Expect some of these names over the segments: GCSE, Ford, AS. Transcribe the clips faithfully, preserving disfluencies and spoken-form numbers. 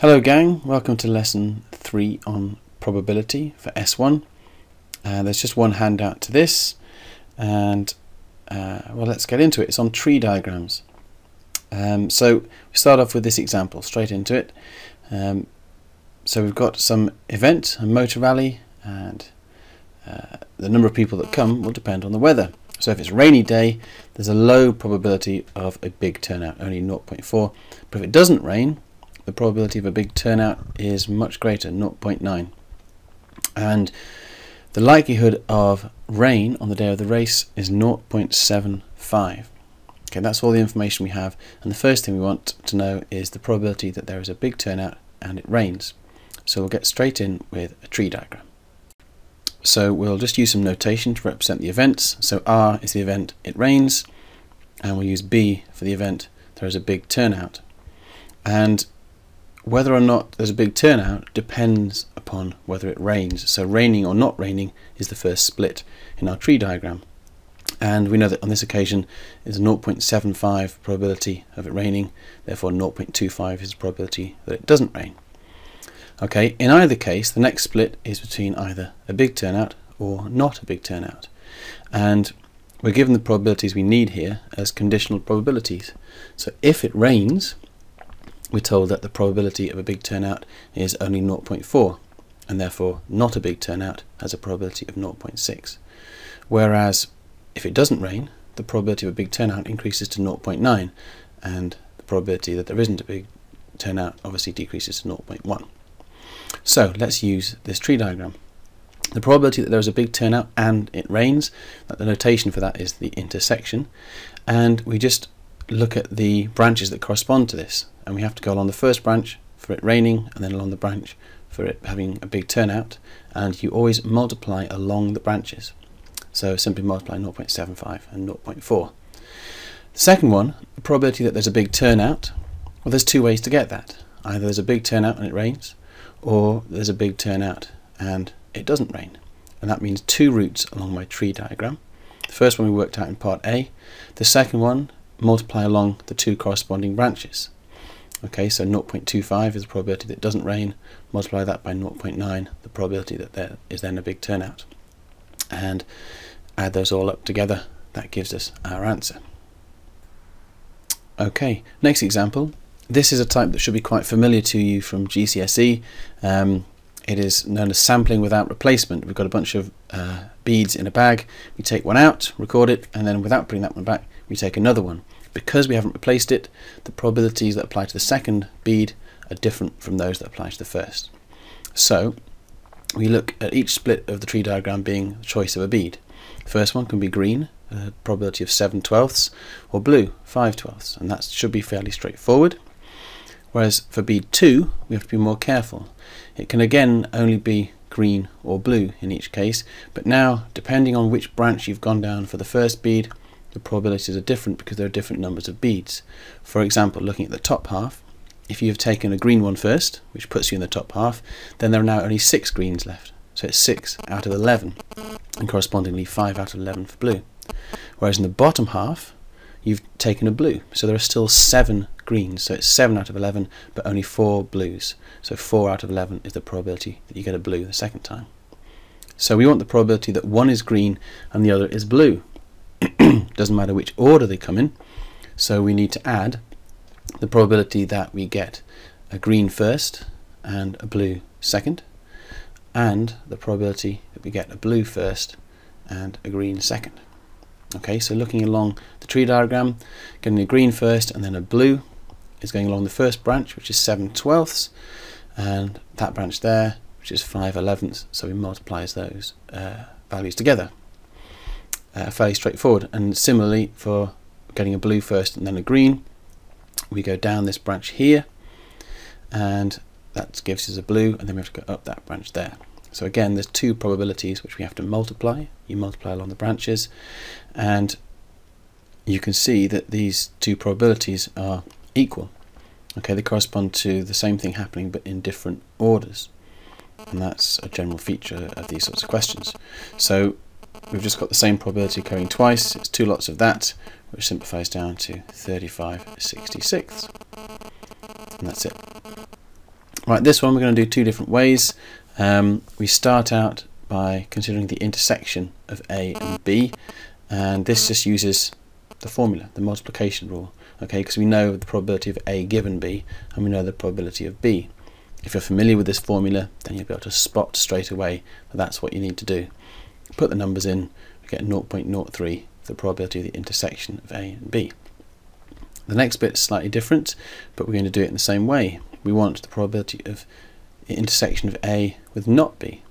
Hello gang, welcome to lesson three on probability for S one. Uh, there's just one handout to this, and uh, well, let's get into it. It's on tree diagrams. Um, so we start off with this example, straight into it. Um, so we've got some event, a motor rally, and uh, the number of people that come will depend on the weather. So if it's a rainy day, there's a low probability of a big turnout, only zero point four, but if it doesn't rain, the probability of a big turnout is much greater, zero point nine, and the likelihood of rain on the day of the race is zero point seven five. Okay, that's all the information we have, and the first thing we want to know is the probability that there is a big turnout and it rains. So we'll get straight in with a tree diagram. So we'll just use some notation to represent the events. So R is the event, it rains, and we'll use B for the event, there is a big turnout. And whether or not there's a big turnout depends upon whether it rains. So raining or not raining is the first split in our tree diagram. And we know that on this occasion there's a zero point seven five probability of it raining, therefore zero point two five is the probability that it doesn't rain. Okay, in either case, the next split is between either a big turnout or not a big turnout. And we're given the probabilities we need here as conditional probabilities. So if it rains, we're told that the probability of a big turnout is only zero point four, and therefore not a big turnout has a probability of zero point six. Whereas if it doesn't rain, the probability of a big turnout increases to zero point nine, and the probability that there isn't a big turnout obviously decreases to zero point one. So let's use this tree diagram. The probability that there is a big turnout and it rains, the notation for that is the intersection, and we just look at the branches that correspond to this, and we have to go along the first branch for it raining and then along the branch for it having a big turnout, and you always multiply along the branches, so simply multiply zero point seven five and zero point four. The second one, the probability that there's a big turnout, well, there's two ways to get that. Either there's a big turnout and it rains, or there's a big turnout and it doesn't rain, and that means two routes along my tree diagram. The first one we worked out in part A, the second one multiply along the two corresponding branches. Okay, so zero point two five is the probability that it doesn't rain, multiply that by zero point nine, the probability that there is then a big turnout, and add those all up together, that gives us our answer. Okay, next example. This is a type that should be quite familiar to you from G C S E. Um, it is known as sampling without replacement. We've got a bunch of uh, beads in a bag, we take one out, record it, and then without putting that one back, we take another one. Because we haven't replaced it, the probabilities that apply to the second bead are different from those that apply to the first. So we look at each split of the tree diagram being the choice of a bead. The first one can be green, a probability of seven twelfths, or blue, five twelfths, and that should be fairly straightforward. Whereas for bead two, we have to be more careful. It can again only be green or blue in each case, but now depending on which branch you've gone down for the first bead, the probabilities are different because there are different numbers of beads. For example, looking at the top half, if you have taken a green one first, which puts you in the top half, then there are now only six greens left, so it's six out of eleven, and correspondingly five out of eleven for blue. Whereas in the bottom half, you've taken a blue, so there are still seven greens, so it's seven out of eleven, but only four blues, so four out of eleven is the probability that you get a blue the second time. So we want the probability that one is green and the other is blue. Doesn't matter which order they come in, so we need to add the probability that we get a green first and a blue second, and the probability that we get a blue first and a green second. Okay, so looking along the tree diagram, getting a green first and then a blue is going along the first branch, which is seven twelfths, and that branch there, which is five elevenths, so we multiply those uh, values together. Uh, fairly straightforward. And similarly, for getting a blue first and then a green, we go down this branch here, and that gives us a blue, and then we have to go up that branch there. So again, there's two probabilities which we have to multiply. You multiply along the branches, and you can see that these two probabilities are equal. Okay, they correspond to the same thing happening but in different orders, and that's a general feature of these sorts of questions. So we've just got the same probability occurring twice, it's two lots of that, which simplifies down to thirty-five sixty-sixths, and that's it. Right, this one we're going to do two different ways. Um, we start out by considering the intersection of A and B, and this just uses the formula, the multiplication rule, okay, because we know the probability of A given B and we know the probability of B. If you're familiar with this formula, then you'll be able to spot straight away that that's what you need to do. Put the numbers in, we get zero point zero three for the probability of the intersection of A and B. The next bit is slightly different, but we're going to do it in the same way. We want the probability of the intersection of A with not B.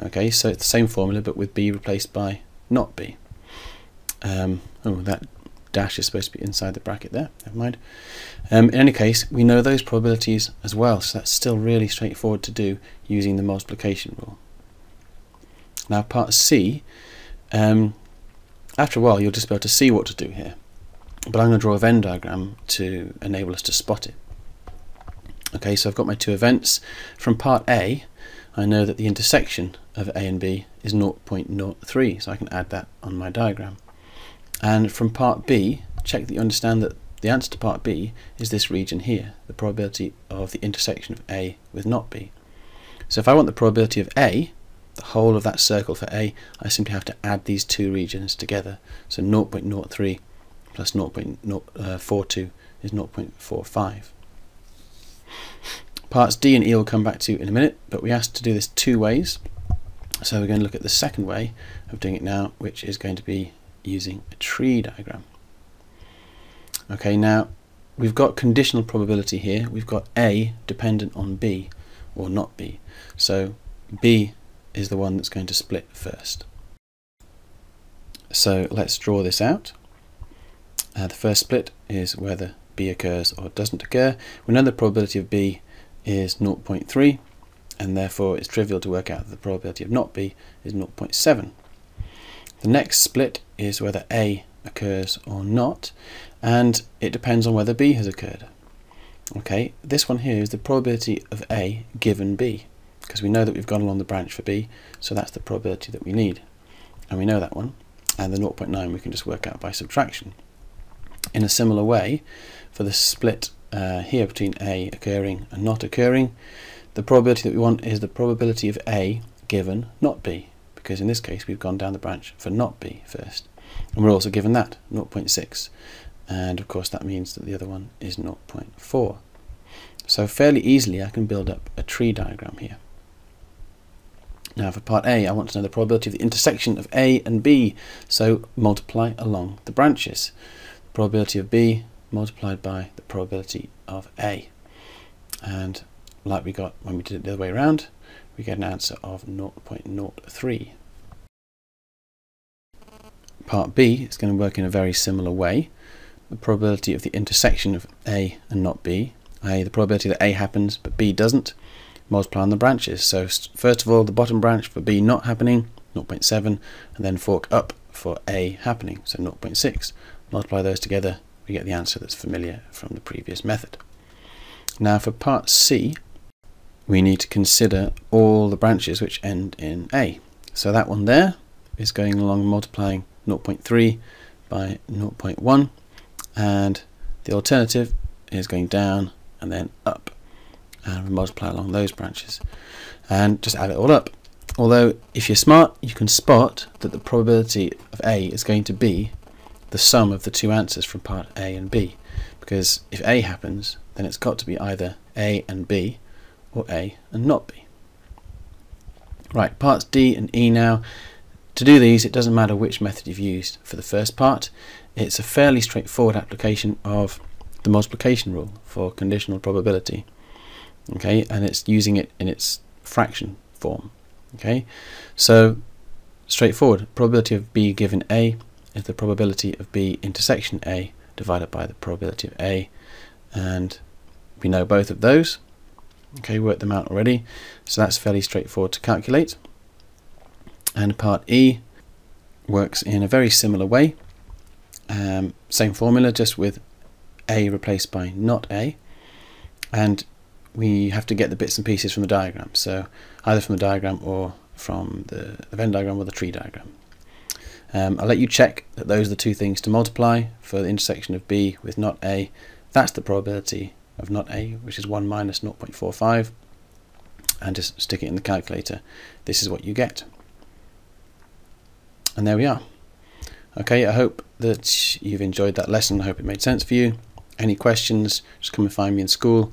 Okay, so it's the same formula but with B replaced by not B. Um, oh, that dash is supposed to be inside the bracket there, never mind. Um, in any case, we know those probabilities as well, so that's still really straightforward to do using the multiplication rule. Now part C, um, after a while you'll just be able to see what to do here, but I'm going to draw a Venn diagram to enable us to spot it. Okay, so I've got my two events. From part A, I know that the intersection of A and B is zero point zero three, so I can add that on my diagram. And from part B, check that you understand that the answer to part B is this region here, the probability of the intersection of A with not B. So if I want the probability of A, the whole of that circle for A, I simply have to add these two regions together. So zero point zero three plus zero point zero four two is zero point four five. Parts D and E will come back to in a minute, but we asked to do this two ways, so we're going to look at the second way of doing it now, which is going to be using a tree diagram. Okay, now we've got conditional probability here. We've got A dependent on B or not B, so B is the one that's going to split first. So let's draw this out. Uh, the first split is whether B occurs or doesn't occur. We know the probability of B is zero point three, and therefore it's trivial to work out that the probability of not B is zero point seven. The next split is whether A occurs or not, and it depends on whether B has occurred. Okay, this one here is the probability of A given B, because we know that we've gone along the branch for B, so that's the probability that we need, and we know that one, and the zero point nine we can just work out by subtraction. In a similar way, for the split uh, here between A occurring and not occurring, the probability that we want is the probability of A given not B, because in this case we've gone down the branch for not B first, and we're also given that zero point six, and of course that means that the other one is zero point four. So fairly easily I can build up a tree diagram here. Now for part A, I want to know the probability of the intersection of A and B, so multiply along the branches. Probability of B multiplied by the probability of A, and like we got when we did it the other way around, we get an answer of zero point zero three. Part B is going to work in a very similar way. The probability of the intersection of A and not B, that is the probability that A happens but B doesn't, multiply on the branches. So first of all, the bottom branch for B not happening, zero point seven, and then fork up for A happening, so zero point six. Multiply those together, we get the answer that's familiar from the previous method. Now for part C, we need to consider all the branches which end in A. So that one there is going along multiplying zero point three by zero point one, and the alternative is going down and then up, and we multiply along those branches and just add it all up. Although if you're smart, you can spot that the probability of A is going to be the sum of the two answers from part A and B, because if A happens, then it's got to be either A and B or A and not B. Right, parts D and E now. To do these, it doesn't matter which method you've used for the first part. It's a fairly straightforward application of the multiplication rule for conditional probability. Okay, and it's using it in its fraction form. Okay, so straightforward. Probability of B given A is the probability of B intersection A divided by the probability of A, and we know both of those. Okay, worked them out already, so that's fairly straightforward to calculate. And part E works in a very similar way, um, same formula, just with A replaced by not A, and we have to get the bits and pieces from the diagram, so either from the diagram or from the Venn diagram or the tree diagram. Um, I'll let you check that those are the two things to multiply for the intersection of B with not A. That's the probability of not a, which is one minus zero point four five, and just stick it in the calculator. This is what you get. And there we are. Okay, I hope that you've enjoyed that lesson. I hope it made sense for you. Any questions, just come and find me in school,